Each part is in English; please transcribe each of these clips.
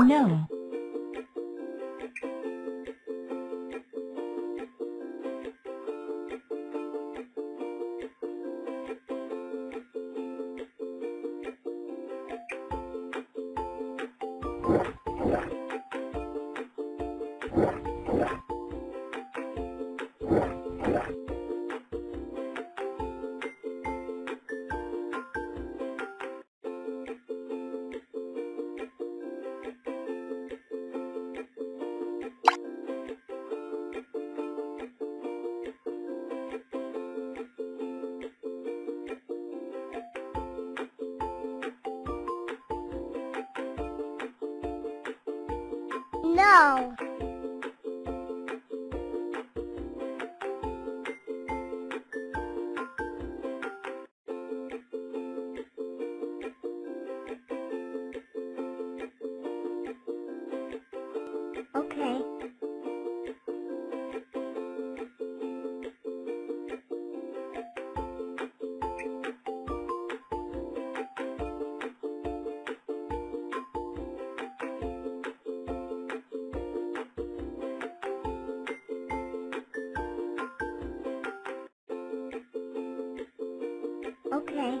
No. No. Okay.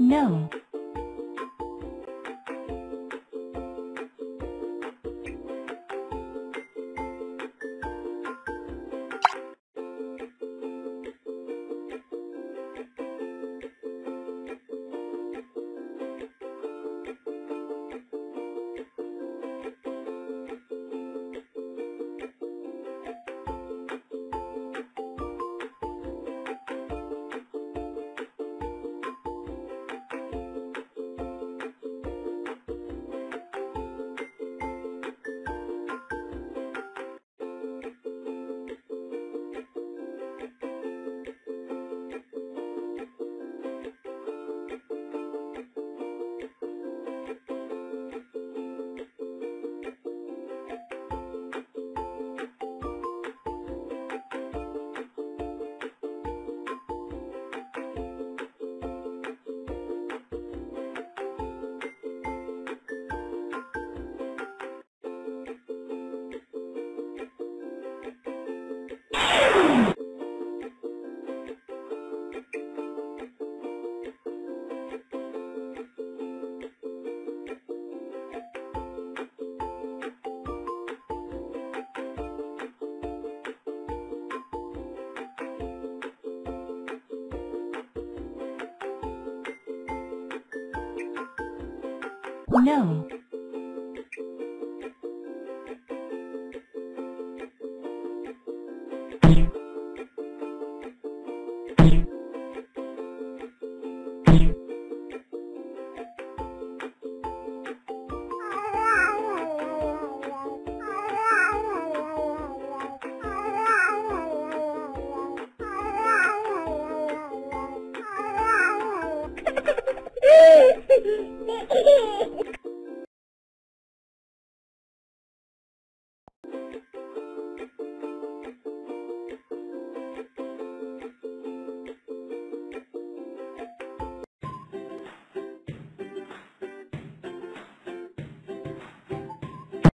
No. No.